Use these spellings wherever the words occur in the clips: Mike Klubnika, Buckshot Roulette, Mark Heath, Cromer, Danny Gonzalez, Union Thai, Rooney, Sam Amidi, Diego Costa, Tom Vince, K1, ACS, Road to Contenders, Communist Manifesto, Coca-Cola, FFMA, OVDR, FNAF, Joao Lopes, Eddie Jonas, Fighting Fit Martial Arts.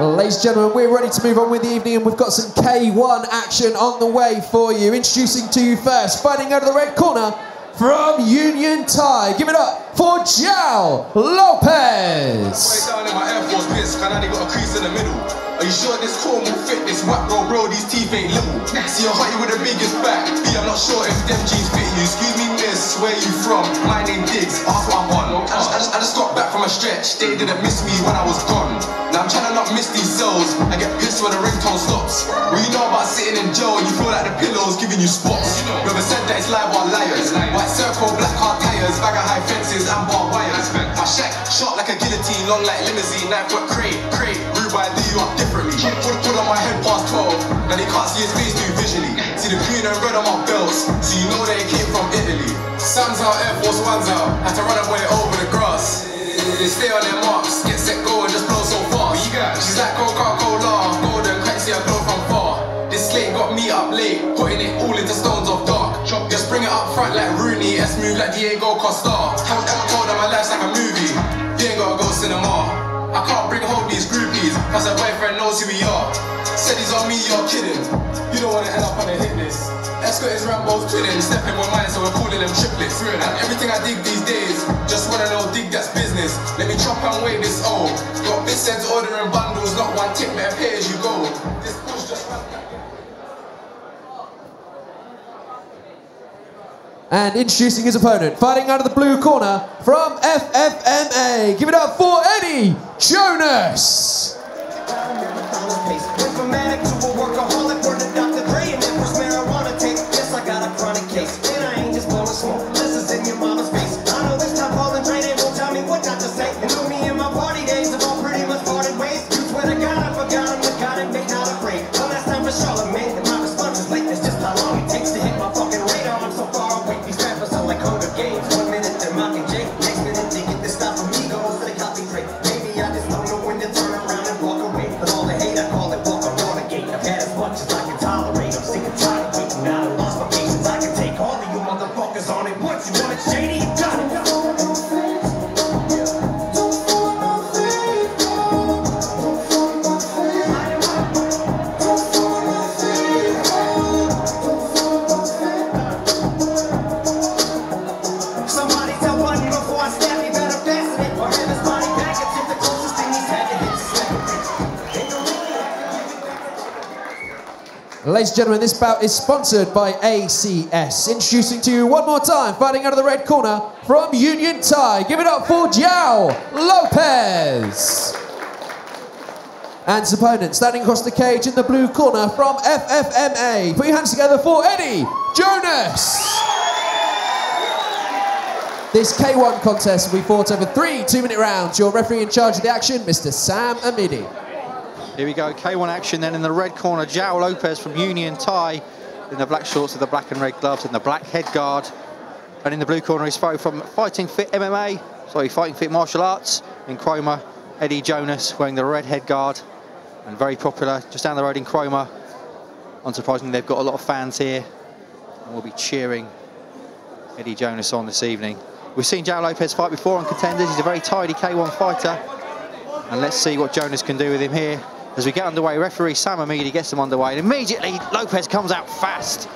Ladies and gentlemen, we're ready to move on with the evening, and we've got some K1 action on the way for you. Introducing to you first, fighting out of the red corner from Union Thai. Give it up for Joao Lopes. Are you sure this corn will fit this whack roll, bro? These teeth ain't little. See your hottie with the biggest back. B, I'm not sure if them jeans fit you. Excuse me, miss, where you from? My name Diggs, half what I'm on. I just got back from a stretch. They didn't miss me when I was gone. Now I'm trying to not miss these cells. I get pissed when the ringtone stops. Well, you know about sitting in jail and you feel like the pillow's giving you spots. Whoever said that it's live or liars. White circle, black hard tires, bag of high fences and barbed wires. My shack, shot like a guillotine, long like limousine, 9 foot crate, Rubai, do you up different? Put on my head past 12, and they can't see his face too visually. See the green and red on my belts, so you know they came from Italy. Sam's out, Air Force One's out, had to run away over the grass. They stay on their marks, get set, go and just blow so far. She's like Coca-Cola, golden cracks, yeah, blow from far. This slate got me up late, putting it all into stones of dark. Just bring it up front like Rooney, S move like Diego Costa. Haven't told them my life's like a movie, you ain't gotta go cinema. I can't bring home these groupies, cause her boyfriend knows who we are. Said he's on me, you're kidding. You don't wanna end up on a hit list. Escort is Rambo's twinning, stepping with mine, so we're calling them triplets. And everything I dig these days, just wanna know dig that's business. Let me chop and weigh this old. Got big sends ordering bundles, not one tip, man, pay as you go. This push just ran back. And introducing his opponent, fighting out of the blue corner from FFMA. Give it up for Eddie Jonas. Ladies and gentlemen, this bout is sponsored by ACS. Introducing to you one more time, fighting out of the red corner from Union Thai. Give it up for Joao Lopes. And his opponent, standing across the cage in the blue corner from FFMA. Put your hands together for Eddie Jonas. This K1 contest will be fought over 3 2-minute rounds. Your referee in charge of the action, Mr. Sam Amidi. Here we go, K1 action then in the red corner, Joao Lopes from Union Thai, in the black shorts with the black and red gloves and the black headguard. And in the blue corner, he's from Fighting Fit Martial Arts in Cromer, Eddie Jonas wearing the red headguard and very popular just down the road in Cromer. Unsurprisingly, they've got a lot of fans here and we'll be cheering Eddie Jonas on this evening. We've seen Joao Lopes fight before on Contenders, he's a very tidy K1 fighter. And let's see what Jonas can do with him here. As we get underway, referee Sam Amidi gets them underway, and immediately Lopes comes out fast.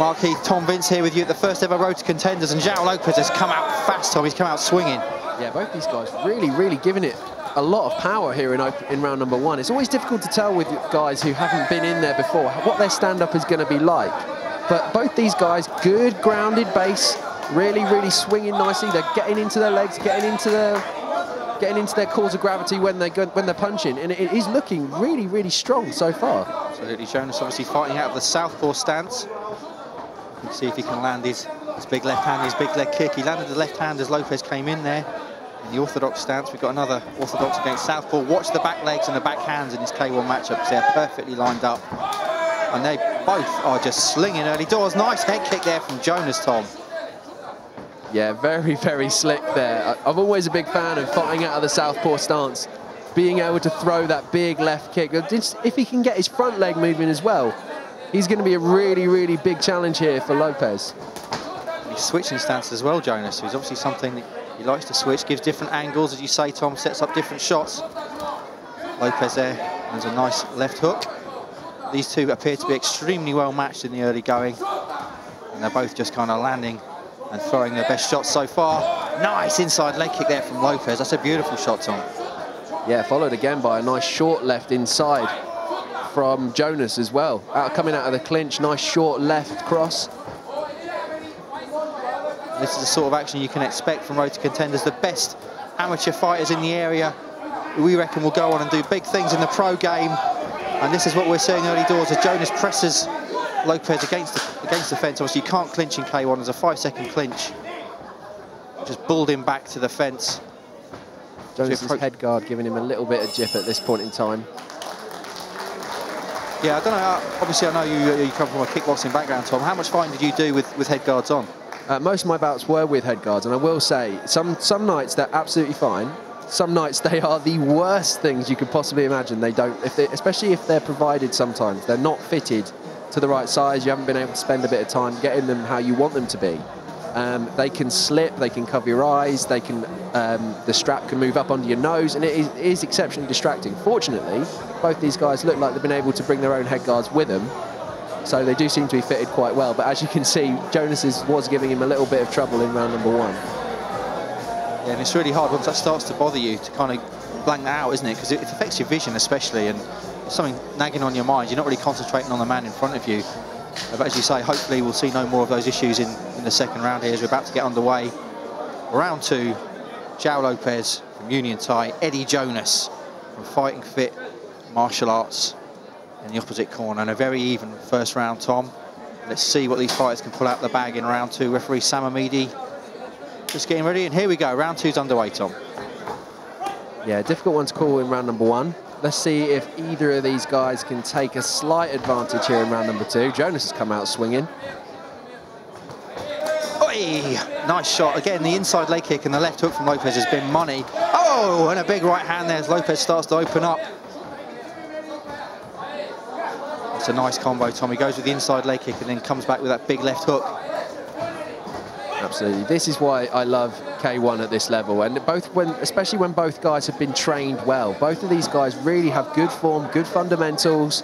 Mark Heath, Tom Vince here with you at the first ever Road to Contenders, and Joao Lopes has come out fast, Tom. He's come out swinging. Yeah, both these guys really giving it a lot of power here in round number one. It's always difficult to tell with guys who haven't been in there before what their stand-up is going to be like. But both these guys, good grounded base, really swinging nicely. They're getting into their legs, getting into their cores of gravity when they're punching, and it is looking really strong so far. Absolutely, Jonas obviously fighting out of the southpaw stance. Let's see if he can land his big left hand, his big leg kick. He landed the left hand as Lopes came in there. In the orthodox stance, we've got another orthodox against southpaw. Watch the back legs and the back hands in this K1 matchup. They're perfectly lined up, and they both are just slinging early doors. Nice head kick there from Jonas, Tom. Yeah, very slick there. I'm always a big fan of fighting out of the southpaw stance, being able to throw that big left kick. If he can get his front leg moving as well, he's going to be a really big challenge here for Lopes. He's switching stance as well, Jonas, who's obviously something that he likes to switch, gives different angles, as you say, Tom, sets up different shots. Lopes there. There's a nice left hook. These two appear to be extremely well matched in the early going. And they're both just kind of landing and throwing their best shots so far. Nice inside leg kick there from Lopes. That's a beautiful shot, Tom. Yeah, followed again by a nice short left inside from Jonas as well. Coming out of the clinch, nice short left cross. This is the sort of action you can expect from Road to Contenders. The best amateur fighters in the area, we reckon, will go on and do big things in the pro game. And this is what we're seeing early doors as Jonas presses Lopes against the fence. Obviously, you can't clinch in K1. There's a 5-second clinch. Just bulled him back to the fence. Jonas' head guard giving him a little bit of jip at this point in time. Yeah, I don't know. Obviously, I know you come from a kickboxing background, Tom. How much fighting did you do with head guards on? Most of my bouts were with head guards, and I will say, some nights they're absolutely fine. Some nights they are the worst things you could possibly imagine. They don't, especially if they're provided sometimes. They're not fitted to the right size. You haven't been able to spend a bit of time getting them how you want them to be. They can slip, they can cover your eyes, they can, the strap can move up under your nose, and it is exceptionally distracting. Fortunately, both these guys look like they've been able to bring their own head guards with them, so they do seem to be fitted quite well. But as you can see, Jonas was giving him a little bit of trouble in round number one. Yeah, and it's really hard once that starts to bother you to kind of blank that out, isn't it? Because it affects your vision especially, and something nagging on your mind. You're not really concentrating on the man in front of you. But as you say, hopefully we'll see no more of those issues in the second round here as we're about to get underway. Round two, Joao Lopes from Union Thai, Eddie Jonas from Fighting Fit Martial Arts in the opposite corner. And a very even first round, Tom. Let's see what these fighters can pull out the bag in round two. Referee Sam Amidi just getting ready. And here we go, round two's underway, Tom. Yeah, difficult one to call in round number one. Let's see if either of these guys can take a slight advantage here in round number two. Jonas has come out swinging. Oi! Nice shot. Again, the inside leg kick and the left hook from Lopes has been money. Oh, and a big right hand there as Lopes starts to open up. It's a nice combo, Tom. He goes with the inside leg kick and then comes back with that big left hook. Absolutely. This is why I love K1 at this level, and especially when both guys have been trained well. Both of these guys really have good form, good fundamentals,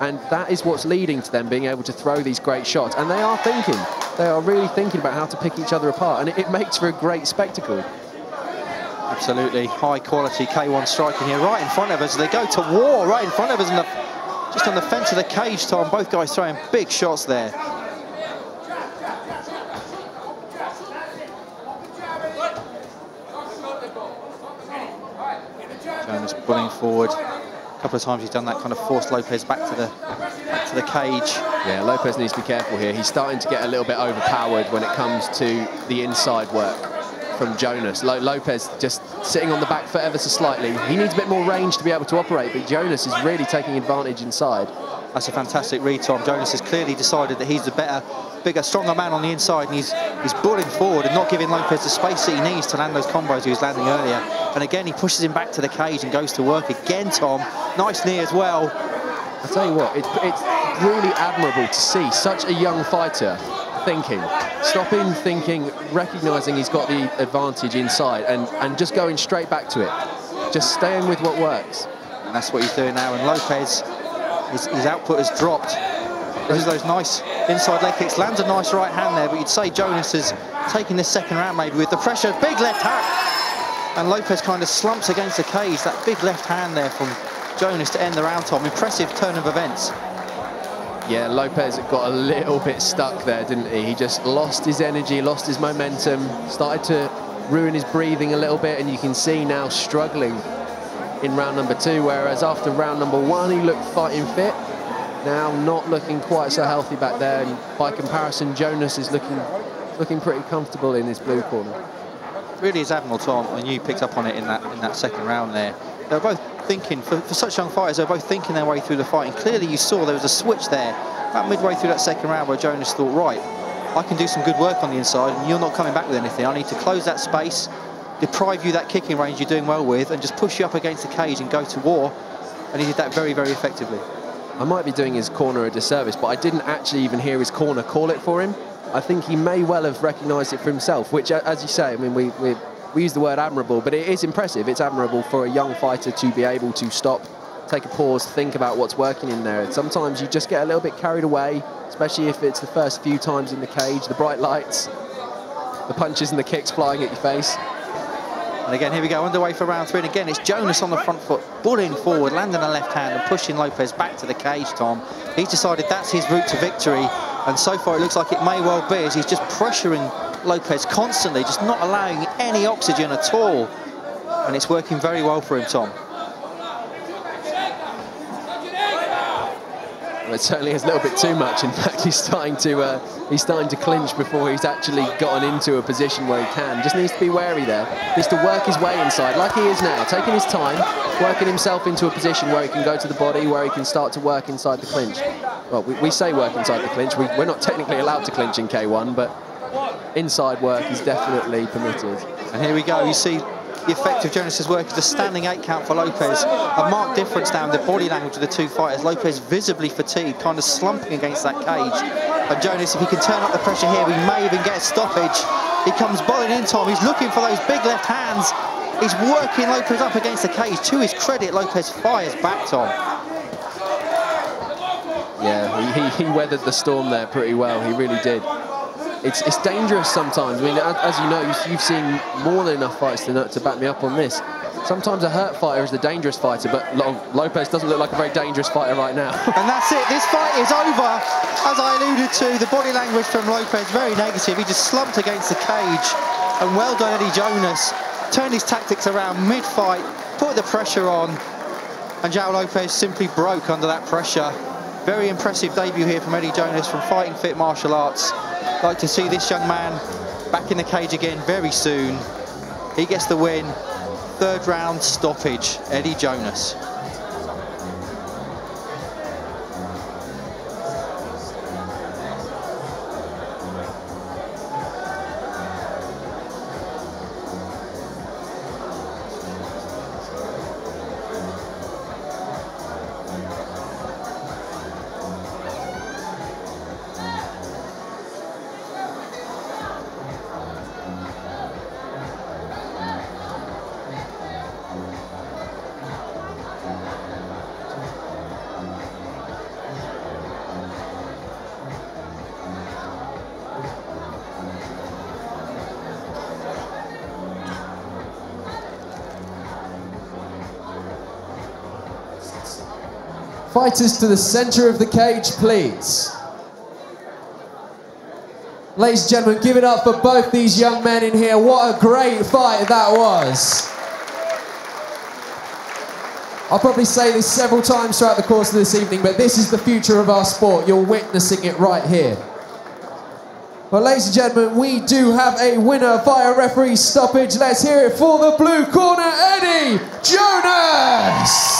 and that is what's leading to them being able to throw these great shots. And they are thinking. They are really thinking about how to pick each other apart, and it makes for a great spectacle. Absolutely. High-quality K1 striking here right in front of us. They go to war right in front of us, just on the fence of the cage, Tom. Both guys throwing big shots there. Jonas pulling forward. A couple of times he's done that, kind of forced Lopes back to the cage. Yeah, Lopes needs to be careful here. He's starting to get a little bit overpowered when it comes to the inside work from Jonas. Lopes just sitting on the back foot ever so slightly. He needs a bit more range to be able to operate, but Jonas is really taking advantage inside. That's a fantastic read, Tom. Jonas has clearly decided that he's the better, bigger, stronger man on the inside, and he's bullying forward and not giving Lopes the space that he needs to land those combos he was landing earlier. And again, he pushes him back to the cage and goes to work again, Tom. Nice knee as well. I'll tell you what, it's really admirable to see such a young fighter thinking, stopping, thinking, recognising he's got the advantage inside, and just going straight back to it. Just staying with what works. And that's what he's doing now, and Lopes, his output has dropped. Those are those nice inside leg kicks. Lands a nice right hand there, but you'd say Jonas is taking this second round maybe with the pressure. Big left hand! And Lopes kind of slumps against the cage. That big left hand there from Jonas to end the round, Tom. Impressive turn of events. Yeah, Lopes got a little bit stuck there, didn't he? He just lost his energy, lost his momentum, started to ruin his breathing a little bit, and you can see now struggling in round number two, whereas after round number one, he looked fighting fit. Now not looking quite so healthy back there, and by comparison, Jonas is looking pretty comfortable in his blue corner. Really is admirable, Tom, and you picked up on it in that second round there. They're both thinking, for such young fighters, they're both thinking their way through the fight, and clearly you saw there was a switch there, about midway through that second round, where Jonas thought, right, I can do some good work on the inside, and you're not coming back with anything. I need to close that space, deprive you that kicking range you're doing well with, and just push you up against the cage and go to war, and he did that very, very effectively. I might be doing his corner a disservice, but I didn't actually even hear his corner call it for him. I think he may well have recognised it for himself, which, as you say, I mean, we use the word admirable, but it is impressive. It's admirable for a young fighter to be able to stop take a pause, think about what's working in there. Sometimes you just get a little bit carried away, especially if it's the first few times in the cage, the bright lights, the punches and the kicks flying at your face. And again, here we go, underway for round three. And again, it's Jonas on the front foot, bullying forward, landing a left hand and pushing Lopes back to the cage, Tom. He's decided that's his route to victory. And so far, it looks like it may well be, as he's just pressuring Lopes constantly, just not allowing any oxygen at all. And it's working very well for him, Tom. Well, it certainly is a little bit too much. In fact, he's starting to clinch before he's actually gotten into a position where he can. Just needs to be wary there. Needs to work his way inside, like he is now, taking his time, working himself into a position where he can go to the body, where he can start to work inside the clinch. Well, we say work inside the clinch. We're not technically allowed to clinch in K1, but inside work is definitely permitted. And here we go. You see the effect of Jonas' work is a standing 8 count for Lopes. A marked difference down the body language of the two fighters. Lopes visibly fatigued, kind of slumping against that cage. And Jonas, if he can turn up the pressure here, we may even get a stoppage. He comes bolting in, Tom. He's looking for those big left hands. He's working Lopes up against the cage. To his credit, Lopes fires back, Tom. Yeah, he weathered the storm there pretty well. He really did. It's dangerous sometimes. I mean, as you know, you've seen more than enough fights to back me up on this. Sometimes a hurt fighter is the dangerous fighter, but Lopes doesn't look like a very dangerous fighter right now. And that's it. This fight is over. As I alluded to, the body language from Lopes, very negative. He just slumped against the cage. And well done, Eddie Jonas. Turned his tactics around mid-fight, put the pressure on, and Joao Lopes simply broke under that pressure. Very impressive debut here from Eddie Jonas from Fighting Fit Martial Arts. Like to see this young man back in the cage again very soon. He gets the win. Third round stoppage, Eddie Jonas. Fighters to the centre of the cage, please. Ladies and gentlemen, give it up for both these young men in here. What a great fight that was. I'll probably say this several times throughout the course of this evening, but this is the future of our sport. You're witnessing it right here. Well, ladies and gentlemen, we do have a winner via referee stoppage. Let's hear it for the blue corner, Eddie Jonas.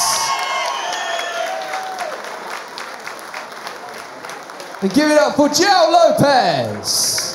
And give it up for Joao Lopes.